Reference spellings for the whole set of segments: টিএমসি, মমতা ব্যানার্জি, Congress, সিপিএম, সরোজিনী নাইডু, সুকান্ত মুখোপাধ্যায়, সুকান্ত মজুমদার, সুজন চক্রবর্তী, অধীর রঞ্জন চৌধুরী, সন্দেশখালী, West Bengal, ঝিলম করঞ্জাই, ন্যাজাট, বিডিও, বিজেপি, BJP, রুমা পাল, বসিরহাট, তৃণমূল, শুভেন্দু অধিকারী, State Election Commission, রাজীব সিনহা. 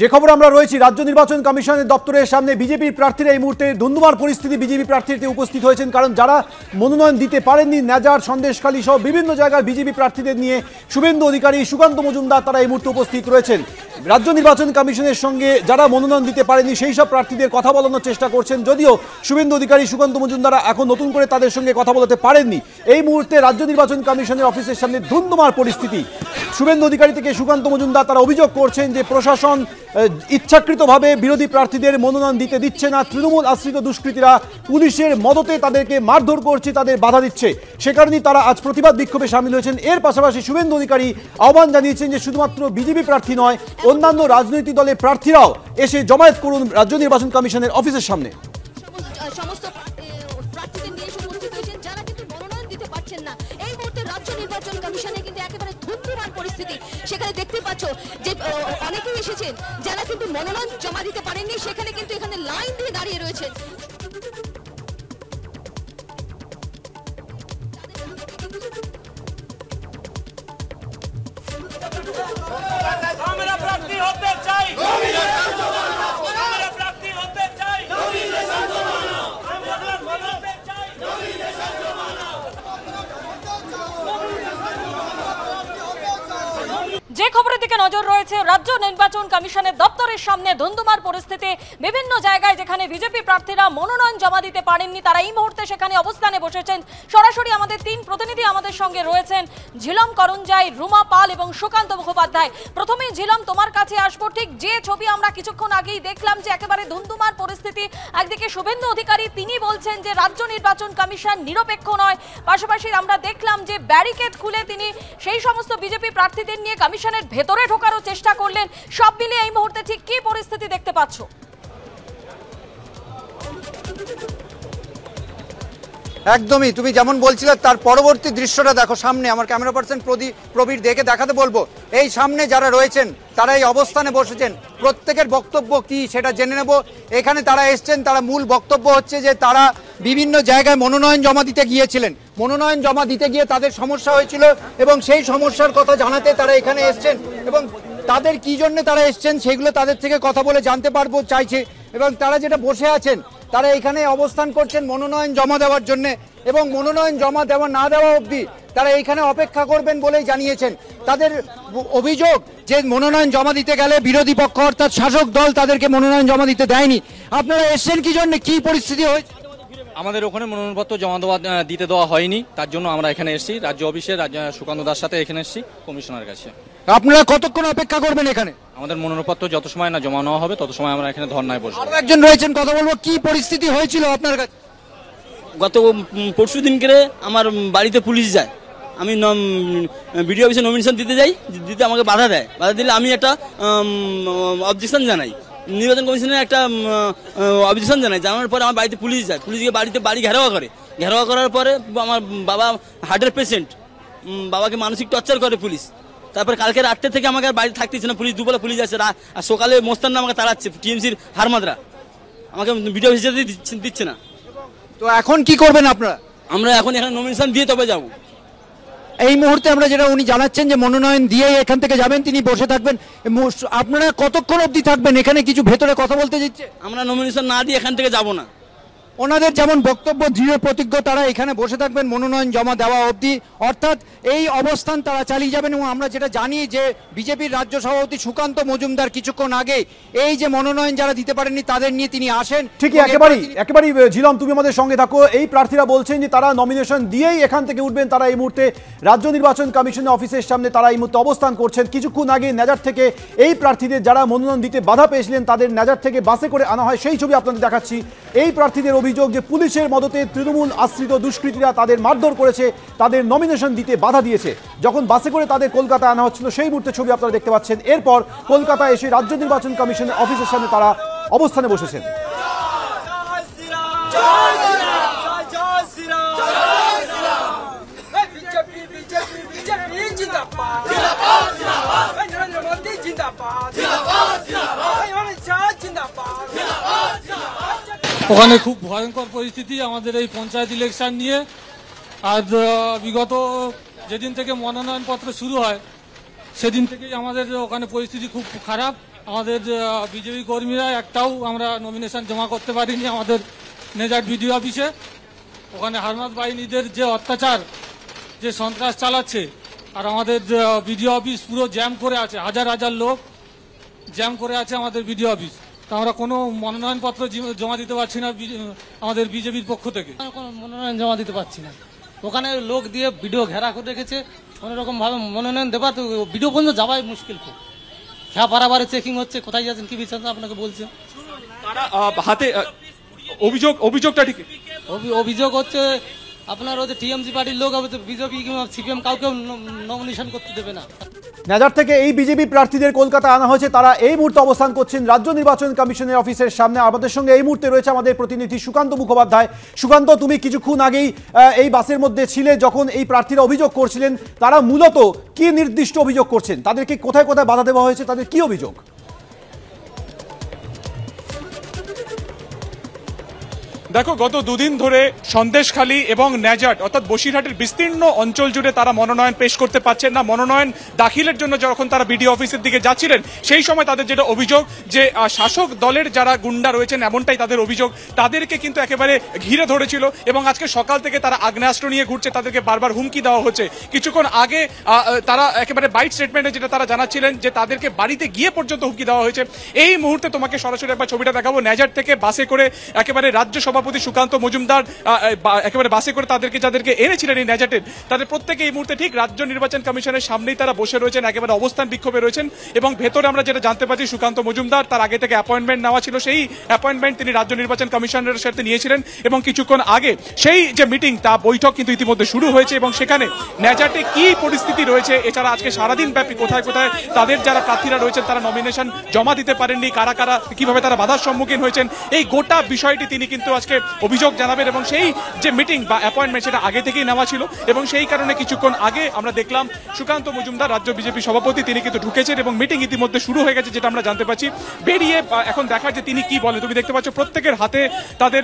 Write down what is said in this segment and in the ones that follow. যে খবর আমরা রয়েছি রাজ্য নির্বাচন কমিশনের দপ্তরের সামনে বিজেপির প্রার্থীরা এই মুহূর্তে দুন্দুমার পরিস্থিতি। বিজেপি প্রার্থীরা উপস্থিত হয়েছেন কারণ যারা মনোনয়ন দিতে পারেননি নাজার সন্দেশখালী সহ বিভিন্ন জায়গার বিজেপি প্রার্থীদের নিয়ে শুভেন্দু অধিকারী, সুকান্ত মজুমদার তারা এই মুহূর্তে উপস্থিত রয়েছেন। রাজ্য নির্বাচন কমিশনের সঙ্গে যারা মনোনয়ন দিতে পারেননি সেই সব প্রার্থীদের কথা বলানোর চেষ্টা করছেন, যদিও শুভেন্দু অধিকারী, সুকান্ত মজুমদাররা এখন নতুন করে তাদের সঙ্গে কথা বলতে পারেননি। এই মুহূর্তে রাজ্য নির্বাচন কমিশনের অফিসের সামনে ধুন্ধুমার পরিস্থিতি। শুভেন্দু অধিকারী থেকে সুকান্ত মজুমদার তারা অভিযোগ করছেন যে প্রশাসন ইচ্ছাকৃতভাবে বিরোধী প্রার্থীদের মনোনয়ন দিতে দিচ্ছে না, তৃণমূল আশ্রিত দুষ্কৃতীরা পুলিশের মদতে তাদেরকে মারধর করছে, তাদের বাধা দিচ্ছে, সে কারণেই তারা আজ প্রতিবাদ বিক্ষোভে সামিল হয়েছেন। এর পাশাপাশি শুভেন্দু অধিকারী আহ্বান জানিয়েছেন যে শুধুমাত্র বিজেপি প্রার্থী নয়, অন্যান্য রাজনৈতিক দলের প্রার্থীরাও এসে জমায়েত করুন রাজ্য নির্বাচন কমিশনের অফিসের সামনে। যে খবরের দিকে নজর রয়েছে রাজ্য নির্বাচন কমিশনের দপ্তরের সামনে ধুন্ধুমার পরিস্থিতি। বিভিন্ন জায়গায় যেখানে বিজেপি প্রার্থীরা মনোনয়ন জমা দিতে পারেননি তারা এই মুহূর্তে সেখানে অবস্থানে বসেছেন। সরাসরি আমাদের তিন প্রতিনিধি আমাদের সঙ্গে রয়েছেন, ঝিলম করঞ্জাই, রুমা পাল এবং সুকান্ত মুখোপাধ্যায়। প্রথমেই ঝিলম, তোমার কাছে আসবো। ঠিক যে ছবি আমরা কিছুক্ষণ আগেই দেখলাম যে একেবারে ধুন্ধুমার পরিস্থিতি, একদিকে শুভেন্দু অধিকারী তিনি বলছেন যে রাজ্য নির্বাচন কমিশন নিরপেক্ষ নয়, পাশাপাশি আমরা দেখলাম যে ব্যারিকেড খুলে তিনি সেই সমস্ত বিজেপি প্রার্থীদের নিয়ে কমিশন ভেতরে ঢোকারও চেষ্টা করলেন। সব মিলিয়ে এই মুহূর্তে ঠিক কি পরিস্থিতি দেখতে পাচ্ছ? একদমই তুমি যেমন বলছিলে তার পরবর্তী দৃশ্যটা দেখো সামনে। আমার ক্যামেরা পার্সন প্রবীর দেখে দেখাতে বলবো। এই সামনে যারা রয়েছেন তারা এই অবস্থানে বসেছেন, প্রত্যেকের বক্তব্য কি সেটা জেনে নেব। এখানে তারা এসছেন, তারা মূল বক্তব্য হচ্ছে যে তারা বিভিন্ন জায়গায় মনোনয়ন জমা দিতে গিয়েছিলেন, মনোনয়ন জমা দিতে গিয়ে তাদের সমস্যা হয়েছিল এবং সেই সমস্যার কথা জানাতে তারা এখানে এসছেন এবং তাদের কি জন্য তারা এসছেন সেগুলো তাদের থেকে কথা বলে জানতে পারবো চাইছে। এবং তারা যেটা বসে আছেন তারা এখানে অবস্থান করছেন মনোনয়ন জমা দেওয়ার জন্যে এবং মনোনয়ন জমা দেওয়া না দেওয়া অবধি তারা এখানে অপেক্ষা করবেন বলেই জানিয়েছেন। তাদের অভিযোগ যে মনোনয়ন জমা দিতে গেলে বিরোধী পক্ষ অর্থাৎ শাসক দল তাদেরকে মনোনয়ন জমা দিতে দেয়নি। আপনারা এসছেন কি জন্য, কি পরিস্থিতি হয়েছে? আমাদের ওখানে মনোনয়নপত্র জমা দিতে দেওয়া হয়নি, তার জন্য আমরা এখানে এসেছি রাজ্য অফিসে, সুকান্ত দার সাথে এখানে এসেছি কমিশনারের কাছে। আপনারা কতক্ষণ অপেক্ষা করবেন এখানে? আমাদের মনোনয়নপত্র যত সময় না জমা নেওয়া হবে তত সময় আমরা এখানে ধর্নায় বসবো। আরো একজন রয়েছেন, কথা বলবো। কি পরিস্থিতি হয়েছিল আপনার কাছে? গত পরশু দিনকে আমার বাড়িতে পুলিশ যায়, আমি বিডিও অফিসে নমিনেশন দিতে যাই, দিতে আমাকে বাধা দেয়, বাধা দিলে আমি একটা অবজেকশন জানাই, নির্বাচন কমিশনের একটা অবজেকশন জানাই। জানানোর পরে আমার বাড়িতে পুলিশ যায়, পুলিশ গিয়ে বাড়ি ঘেরাওয়া করে, ঘেরাওয়া করার পরে আমার বাবা হার্টের পেশেন্ট, বাবাকে মানসিক টর্চার করে পুলিশ। তারপরে কালকে রাত্রে থেকে আমাকে আর বাড়িতে থাকতে দিচ্ছে না পুলিশ, দুপুরে পুলিশ আছে, আর সকালে মোস্তানরা আমাকে তাড়াচ্ছে, টিএমসির হারমাদরা আমাকে ভিডিও অফিসে দিচ্ছে না। তো এখন কি করবেন আপনারা? আমরা এখন এখানে নমিনেশন দিয়ে তবে যাবো। এই মুহূর্তে আমরা যেটা উনি জানাচ্ছেন যে মনোনয়ন দিয়ে এখান থেকে যাবেন, তিনি বসে থাকবেন। আপনারা কতক্ষণ অবধি থাকবেন এখানে? কিছু ভেতরে কথা বলতে দিচ্ছে? আমরা নমিনেশন না দিয়ে এখান থেকে যাব না। ওনাদের যেমন বক্তব্য, দৃঢ় প্রতিজ্ঞ তারা এখানে বসে থাকবেন মনোনয়ন জমা দেওয়া অবধি, অর্থাৎ এই অবস্থান তারা চালিয়ে যাবেন। এবং আমরা যেটা জানি যে বিজেপির রাজ্য সভাপতি সুকান্ত মজুমদার কিছুক্ষণ আগে এই যে মনোনয়ন যারা দিতে পারেননি তাদের নিয়ে তিনি আসেন। ঠিকই একেবারেই ঝিলম, তুমি আমাদের সঙ্গে থাকো। এই প্রার্থীরা বলছেন যে তারা নমিনেশন দিয়েই এখান থেকে উঠবেন, তারা এই মুহূর্তে রাজ্য নির্বাচন কমিশনের অফিসের সামনে তারা এই মুহূর্তে অবস্থান করছেন। কিছুক্ষণ আগে নাজার থেকে এই প্রার্থীদের যারা মনোনয়ন দিতে বাধা পেয়েছিলেন তাদের নাজার থেকে বাসে করে আনা হয়, সেই ছবি আপনাদের দেখাচ্ছি। এই প্রার্থীদের অভিযোগ যে পুলিশের মদতে তৃণমূল আশ্রিত দুষ্কৃতীরা তাদের মারধর করেছে, তাদের নমিনেশন দিতে বাধা দিয়েছে। যখন বাসে করে তাদের কলকাতা আনা হচ্ছিল সেই মুহূর্তে ছবি আপনারা দেখতে পাচ্ছেন। এরপর কলকাতায় এসে রাজ্য নির্বাচন কমিশনের অফিসের সামনে তারা অবস্থানে বসেছেন। ওখানে খুব ভয়ঙ্কর পরিস্থিতি আমাদের এই পঞ্চায়েত ইলেকশন নিয়ে। আজ বিগত যেদিন থেকে মনোনয়নপত্র শুরু হয় সেদিন থেকেই আমাদের ওখানে পরিস্থিতি খুব খারাপ। बीजेपी कर्मीरा एकटाও আমরা নমিনেশন জমা করতে পারিনি আমাদের নেজার ভিডিও অফিসে। ওখানে হারমাত বাহিনীদের যে অত্যাচার যে সন্ত্রাস চালাচ্ছে আর আমাদের ভিডিও অফিস পুরো জ্যাম করে আছে, হাজার হাজার লোক জ্যাম করে আছে আমাদের ভিডিও অফিস। তো আমরা কোনো মনোনয়নপত্র জমা দিতে পারছি না আমাদের বিজেপির পক্ষ থেকে, কোনো মনোনয়ন জমা দিতে পারছি না। ওখানে লোক দিয়ে ভিডিও ঘেরা করে রেখেছে, কোনো রকমভাবে মনোনয়ন দেওয়া তো ভিডিও পর্যন্ত যাওয়াই মুশকিল। খুব হ্যাঁ, বারাবার চেকিং হচ্ছে, কোথায় যাচ্ছেন কি বিচার আপনাকে বলছে তারা হাতে। অভিযোগটা ঠিক অভিযোগ হচ্ছে আপনার ওই টিএমসি পার্টির লোক হবে, তো বিজেপি কিংবা সিপিএম কাউকে নমিনেশন করতে দেবে না। নাজার থেকে এই বিজেপি প্রার্থীদের কলকাতা আনা হয়েছে, তারা এই মুহূর্তে অবস্থান করছেন রাজ্য নির্বাচন কমিশনের অফিসের সামনে। আমাদের সঙ্গে এই মুহূর্তে রয়েছে আমাদের প্রতিনিধি সুকান্ত মুখোপাধ্যায়। সুকান্ত, তুমি কিছুক্ষণ আগেই এই বাসের মধ্যে ছিলে যখন এই প্রার্থীরা অভিযোগ করছিলেন, তারা মূলত কি নির্দিষ্ট অভিযোগ করছেন, তাদেরকে কোথায় কোথায় বাধা দেওয়া হয়েছে, তাদের কি অভিযোগ? দেখো, গত দুদিন ধরে সন্দেশখালী এবং ন্যাজাট অর্থাৎ বসিরহাটের বিস্তীর্ণ অঞ্চল জুড়ে তারা মনোনয়ন পেশ করতে পারছেন না। মনোনয়ন দাখিলের জন্য যখন তারা বিডিও অফিসের দিকে যাচ্ছিলেন সেই সময় তাদের যেটা অভিযোগ যে শাসক দলের যারা গুন্ডা রয়েছেন এমনটাই তাদের অভিযোগ, তাদেরকে কিন্তু একেবারে ঘিরে ধরেছিল এবং আজকে সকাল থেকে তারা আগ্নেয়াস্ত্র নিয়ে ঘুরছে, তাদেরকে বারবার হুমকি দেওয়া হচ্ছে। কিছুক্ষণ আগে তারা একেবারে বাইট স্টেটমেন্টে যেটা তারা জানাচ্ছিলেন যে তাদেরকে বাড়িতে গিয়ে পর্যন্ত হুমকি দেওয়া হয়েছে। এই মুহূর্তে তোমাকে সরাসরি একবার ছবিটা দেখাবো। ন্যাজাট থেকে বাসে করে একেবারে রাজ্য সভাপতি সুকান্ত মজুমদার একেবারে বাসে করে তাদেরকে যাদেরকে এনেছিলেন এই ন্যাজাটের, তাদের প্রত্যেকে এই মুহূর্তে ঠিক রাজ্য নির্বাচন কমিশনের সামনেই তারা বসে রয়েছেন, একেবারে অবস্থান বিক্ষোভে রয়েছেন। এবং ভেতরে আমরা যেটা জানতে পারছি, সুকান্ত মজুমদার তার আগে থেকে অ্যাপয়েন্টমেন্ট নেওয়া ছিল, সেই অ্যাপয়েন্টমেন্ট তিনি রাজ্য নির্বাচন কমিশনের সাথে নিয়েছিলেন এবং কিছুক্ষণ আগে সেই যে মিটিং তা বৈঠক কিন্তু ইতিমধ্যে শুরু হয়েছে এবং সেখানে ন্যাজাটে কি পরিস্থিতি রয়েছে, এছাড়া আজকে সারাদিন ব্যাপী কোথায় কোথায় তাদের যারা প্রার্থীরা রয়েছেন তারা নমিনেশন জমা দিতে পারেননি, কারা কারা কিভাবে তারা বাধার সম্মুখীন হয়েছেন, এই গোটা বিষয়টি তিনি কিন্তু আজকে অভিযোগ জানাবেন। এবং সেই যে মিটিং বা অ্যাপয়েন্টমেন্ট সেটা আগে থেকেই নেওয়া ছিল এবং সেই কারণে কিছুক্ষণ আগে আমরা দেখলাম সুকান্ত মজুমদার রাজ্য বিজেপি সভাপতি তিনি কিন্তু ঢুকেছেন এবং মিটিং ইতিমধ্যে শুরু হয়ে গেছে, যেটা আমরা জানতে পারছি। বেরিয়ে এখন দেখার যে তিনি কি বলেন। তুমি দেখতে পাচ্ছ প্রত্যেকের হাতে তাদের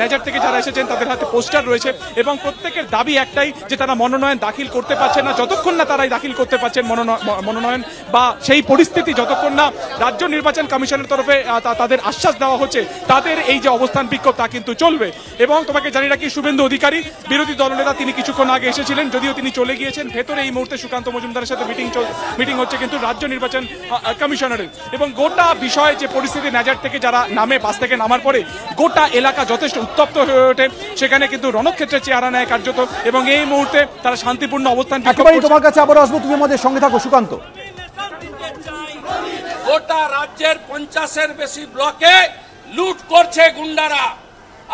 ন্যাজার থেকে যারা এসেছেন তাদের হাতে পোস্টার রয়েছে এবং প্রত্যেকের দাবি একটাই যে তারা মনোনয়ন দাখিল করতে পারছেন না। যতক্ষণ না তারাই দাখিল করতে পারছেন মনোনয়ন বা সেই পরিস্থিতি, যতক্ষণ না রাজ্য নির্বাচন কমিশনের তরফে তাদের আশ্বাস দেওয়া হচ্ছে, তাদের এই যে অবস্থান বিক্ষোভ তা কিন্তু চলবে। এবং তোমাকে জানি রাখি, শুভেন্দু অধিকারী বিরোধী দলনেতা তিনি কিছুক্ষণ আগে এসেছিলেন, যদিও তিনি চলে গিয়েছেন। ভেতরে এই মুহূর্তে সুকান্ত মজুমদারের সাথে মিটিং হচ্ছে কিন্তু রাজ্য নির্বাচন কমিশনারের। এবং গোটা বিষয়ে যে পরিস্থিতি, ন্যাজার থেকে যারা নামে, বাস থেকে নামার পরে গোটা এলাকা যথেষ্ট উত্তপ্ত হয়ে ওঠে, সেখানে কিন্তু রণক্ষেত্রের চেহারা নেয় কার্যত এবং এই মুহূর্তে তারা শান্তিপূর্ণ অবস্থান। তোমার কাছে আবার আসবো, তুমি আমাদের সঙ্গে থাকো সুকান্ত। গোটা রাজ্যের 50-এর বেশি ব্লকে লুট করছে গুন্ডারা,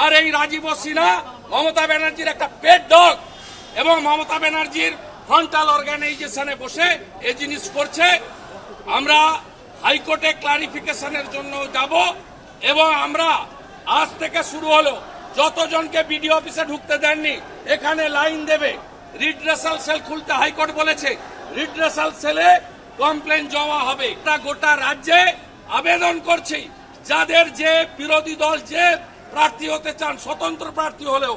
আর এই রাজীব সিনহা মমতা ব্যানার্জির একটা পেট ডগ এবং মমতা ব্যানার্জির ফ্রন্টাল অর্গানাইজেশনে বসে এই জিনিস করছে। আমরা হাইকোর্টে ক্লারিফিকেশনের জন্য যাব এবং আমরা আজ থেকে শুরু হলো, যতজনকে বিডিও অফিসে ঢুকতে দেননি এখানে লাইন দেবে। রিড্রেসাল সেল খুলতে হাইকোর্ট বলেছে, রিড্রেসাল সেলে কমপ্লেন জমা হবে। তা গোটা রাজ্যে আবেদন করছি, যাদের যে বিরোধী দল যে প্রার্থী হতে চান, স্বতন্ত্র প্রার্থী হলেও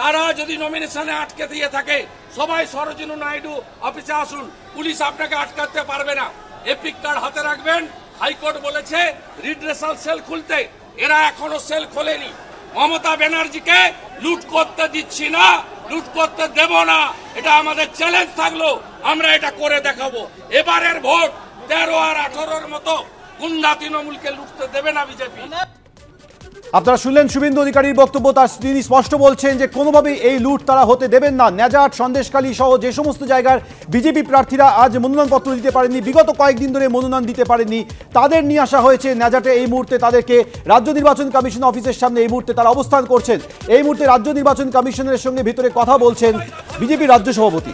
তারা যদি নমিনেশনে আটকে দিয়ে থাকে, সবাই সরোজিনী নাইডু অফিসে আসুন, পুলিশ আপনাকে আটকাতে পারবে না। এপিক কার্ড হাতে রাখবেন। হাইকোর্ট বলেছে রিড্রেসাল সেল খুলতে, এরা এখনো সেল খোলেনি। মমতা ব্যানার্জিকে লুট করতে দিচ্ছি না, লুট করতে দেব না, এটা আমাদের চ্যালেঞ্জ থাকলো। আমরা এটা করে দেখাবো। এবারের ভোট 13 আর 18-র মতো গুন্ডা তৃণমূলকে লুটতে দেবে না বিজেপি। আপনারা শুনলেন শুভেন্দু অধিকারীর বক্তব্য, তার তিনি স্পষ্ট বলছেন যে কোনোভাবেই এই লুট তারা হতে দেবেন না। ন্যাজাট, সন্দেশখালী সহ যে সমস্ত জায়গার বিজেপি প্রার্থীরা আজ মনোনয়নপত্র দিতে পারেননি, বিগত কয়েকদিন ধরে মনোনয়ন দিতে পারেননি, তাদের নিয়ে আসা হয়েছে ন্যাজাটে। এই মুহূর্তে তাদেরকে রাজ্য নির্বাচন কমিশন অফিসের সামনে এই মুহূর্তে তারা অবস্থান করছেন। এই মুহূর্তে রাজ্য নির্বাচন কমিশনের সঙ্গে ভিতরে কথা বলছেন বিজেপি রাজ্য সভাপতি।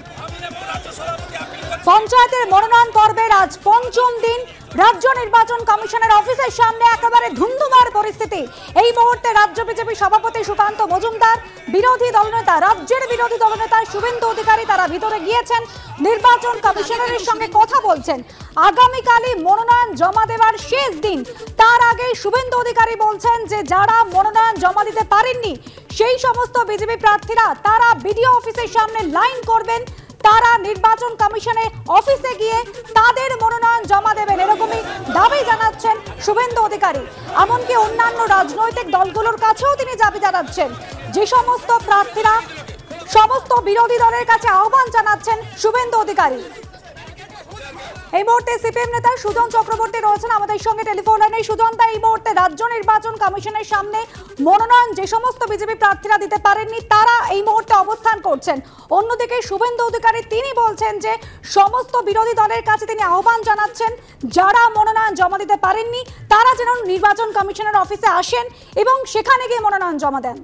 পঞ্চায়েতের মনোনয়ন পর্বের আজ পঞ্চম দিন, রাজ্য নির্বাচন কমিশনের অফিসের সামনে একেবারে ধুন্ধুমার পরিস্থিতি। এই মুহূর্তে রাজ্য বিজেপি সভাপতি সুকান্ত মজুমদার, বিরোধী দলনেতা, রাজ্যের বিরোধী দলনেতা শুভেন্দু অধিকারী তারা ভিতরে গিয়েছেন, নির্বাচন কমিশনারের সঙ্গে কথা বলছেন। আগামীকালই মনোনয়ন জমা দেওয়ার শেষ দিন, তার আগে শুভেন্দু অধিকারী বলছেন যে যারা মনোনয়ন জমা দিতে পারেননি সেই সমস্ত বিজেপি প্রার্থীরা তারা বিডিও অফিসের সামনে লাইন করবেন, তারা নির্বাচন কমিশনে অফিসে গিয়ে তাদের মনোনয়ন জমা দেবেন এরকমই দাবি জানাচ্ছেন শুভেন্দু অধিকারী। এমনকি অন্যান্য রাজনৈতিক দলগুলোর কাছেও তিনি দাবি জানাচ্ছেন। যে সমস্ত প্রার্থীরা সমস্ত বিরোধী দলের কাছে আহ্বান জানাচ্ছেন শুভেন্দু অধিকারী। এই মুহূর্তে সিপিএম নেতা সুজন চক্রবর্তী রয়েছেন আমাদের সঙ্গে টেলিফোন লাইনে। সুজন দা, এই মুহূর্তে রাজ্য নির্বাচন কমিশনের সামনে মনোনয়ন যে সমস্ত বিজেপি প্রার্থীরা দিতে পারেননি তারা এই মুহূর্তে অবস্থান করছেন। অন্যদিকে শুভেন্দু অধিকারী তিনি বলছেন যে সমস্ত বিরোধী দলের কাছে তিনি আহ্বান জানাচ্ছেন যারা মনোনয়ন জমা দিতে পারেননি তারা যেন নির্বাচন কমিশনের অফিসে আসেন এবং সেখানে গিয়ে মনোনয়ন জমা দেন।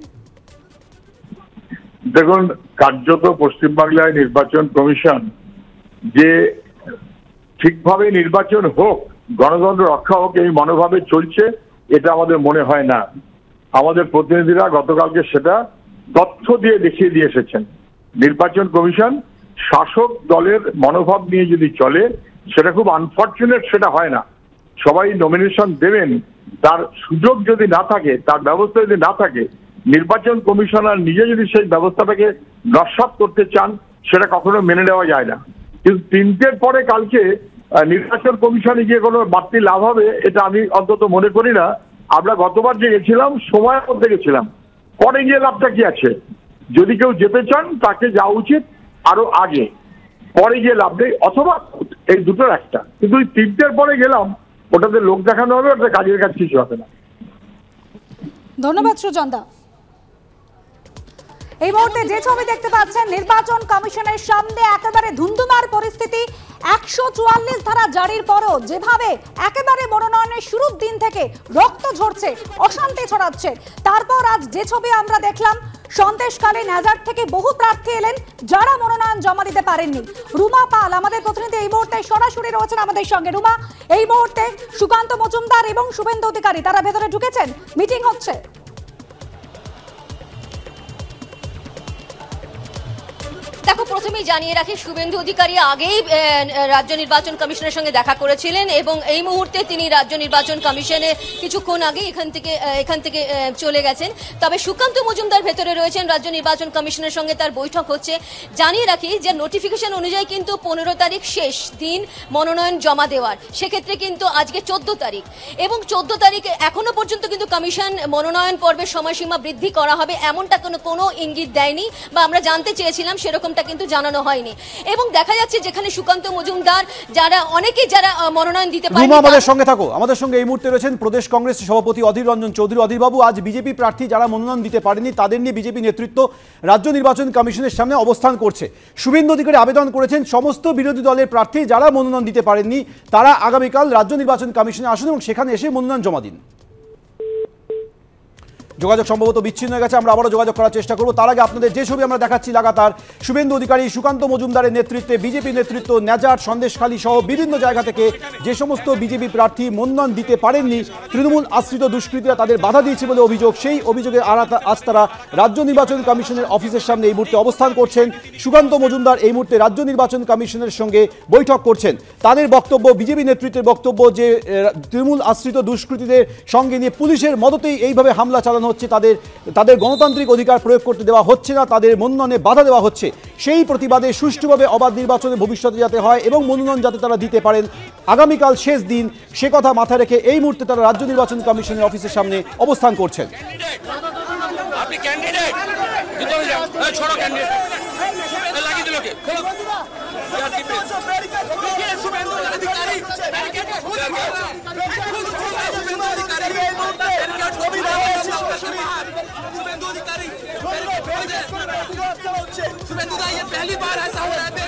দেখুন, কার্যত পশ্চিমবাংলায় নির্বাচন কমিশন যে ঠিকভাবে নির্বাচন হোক, গণতন্ত্র রক্ষা হোক এই মনোভাবে চলছে, এটা আমাদের মনে হয় না। আমাদের প্রতিনিধিরা গতকালকে সেটা তথ্য দিয়ে দেখিয়ে দিয়ে এসেছেন। নির্বাচন কমিশন শাসক দলের মনোভাব নিয়ে যদি চলে সেটা খুব আনফর্চুনেট, সেটা হয় না। সবাই নমিনেশন দেবেন, তার সুযোগ যদি না থাকে, তার ব্যবস্থা যদি না থাকে, নির্বাচন কমিশনার নিজে যদি সেই ব্যবস্থাটাকে নস্যাৎ করতে চান সেটা কখনো মেনে নেওয়া যায় না। কিন্তু 3টের পরে কালকে নির্বাচন কমিশনে গিয়ে কোনো বাড়তি লাভ হবে এটা আমি অন্তত মনে করি না। আমরা গতবার যে গেছিলাম সময়ের মধ্যে গেছিলাম, পরে গিয়ে লাভটা কি আছে? যদি কেউ যেতে চান তাকে যাওয়া উচিত আরো আগে, পরে গিয়ে লাভ নেই, অথবা এই দুটোর একটা। কিন্তু 3টের পরে গেলাম, ওটাতে লোক দেখানো হবে, ওটা কাজের কাজ কিছু হবে না। ধন্যবাদ সুজন দা। এই মুহূর্তে যে ছবি দেখতে পাচ্ছেন নির্বাচন কমিশনের সামনে একেবারে ধুন্ধুমার পরিস্থিতি। 144 ধারা জারির পরও যেভাবে একেবারে মনোনয়নের শুরুর দিন থেকে রক্ত ঝরছে, অশান্তি ছড়াচ্ছে। তারপর আজ যে ছবি আমরা দেখলাম, সন্দেশকালীন হাজার থেকে বহু প্রার্থী এলেন যারা মনোনয়ন জমা দিতে পারেননি। রুমা পাল আমাদের প্রতিনিধি এই মুহূর্তে সরাসরি রয়েছেন আমাদের সঙ্গে। রুমা, এই মুহূর্তে সুকান্ত মজুমদার এবং শুভেন্দু অধিকারী তারা ভেতরে ঢুকেছেন, মিটিং হচ্ছে। দেখো, প্রথমেই জানিয়ে রাখি শুভেন্দু অধিকারী আগেই রাজ্য নির্বাচন কমিশনের সঙ্গে দেখা করেছিলেন এবং এই মুহূর্তে তিনি রাজ্য নির্বাচন কমিশনে কিছুক্ষণ আগে এখান থেকে চলে গেছেন। তবে সুকান্ত মজুমদার ভেতরে রয়েছেন, রাজ্য নির্বাচন কমিশনের সঙ্গে তার বৈঠক হচ্ছে। জানিয়ে রাখি যে নোটিফিকেশন অনুযায়ী কিন্তু 15 তারিখ শেষ দিন মনোনয়ন জমা দেওয়ার, সেক্ষেত্রে কিন্তু আজকে 14 তারিখ এবং 14 তারিখ এখনো পর্যন্ত কিন্তু কমিশন মনোনয়ন পর্বের সময়সীমা বৃদ্ধি করা হবে এমনটা কোনো ইঙ্গিত দেয়নি বা আমরা জানতে চেয়েছিলাম সেরকম কিন্তু জানানো হয়নি। এবং দেখা যাচ্ছে যেখানে সুকান্ত মজুমদার যারা অনেকে যারা মনোনয়ন দিতে পারেন। আমাদের সঙ্গে থাকো, আমাদের সঙ্গে এই মুহূর্তে রয়েছেন প্রদেশ কংগ্রেস সভাপতি অধীর রঞ্জন চৌধুরী। অধীর বাবু, আজ বিজেপি প্রার্থী যারা মনোনয়ন দিতে পারেননি তাদের নিয়ে বিজেপি নেতৃত্ব রাজ্য নির্বাচন কমিশনের সামনে অবস্থান করছে। শুভেন্দু অধিকারী আবেদন করেছেন সমস্ত বিরোধী দলের প্রার্থী যারা মনোনয়ন দিতে পারেননি তারা আগামীকাল রাজ্য নির্বাচন কমিশনে আসুন এবং সেখানে এসে মনোনয়ন জমা দিন। যোগাযোগ সম্ভবত বিচ্ছিন্ন হয়ে গেছে, আমরা আবারও যোগাযোগ করার চেষ্টা করব। তার আগে আপনাদের যে ছবি আমরা দেখাচ্ছি লাগাতার শুভেন্দু অধিকারী, সুকান্ত মজুমদারের নেতৃত্বে বিজেপি নেতৃত্ব ন্যাজার, সন্দেশখালী সহ বিভিন্ন জায়গা থেকে যে সমস্ত বিজেপি প্রার্থী মনোনয়ন দিতে পারেননি তৃণমূল আশ্রিত দুষ্কৃতীরা তাদের বাধা দিয়েছে বলে অভিযোগ, সেই অভিযোগের আজ তারা রাজ্য নির্বাচন কমিশনের অফিসের সামনে এই মুহূর্তে অবস্থান করছেন। সুকান্ত মজুমদার এই মুহূর্তে রাজ্য নির্বাচন কমিশনের সঙ্গে বৈঠক করছেন। তাদের বক্তব্য, বিজেপি নেতৃত্বের বক্তব্য যে তৃণমূল আশ্রিত দুষ্কৃতীদের সঙ্গে নিয়ে পুলিশের মদতেই এইভাবে হামলা চালানো হচ্ছে, তাদের গণতান্ত্রিক অধিকার প্রয়োগ করতে দেওয়া হচ্ছে না, তাদের মনোনয়নে বাধা দেওয়া হচ্ছে। সেই প্রতিবাদে সুষ্ঠুভাবে অবাধ নির্বাচনে ভবিষ্যতে যাতে হয় এবং মনোনয়ন যাতে তারা দিতে পারেন আগামীকাল শেষ দিন, সে কথা মাথায় রেখে এই মুহূর্তে তারা রাজ্য নির্বাচন কমিশনের অফিসের সামনে অবস্থান করছেন। शुभेंदु दा, ये पहली बार ऐसा हो रहा है।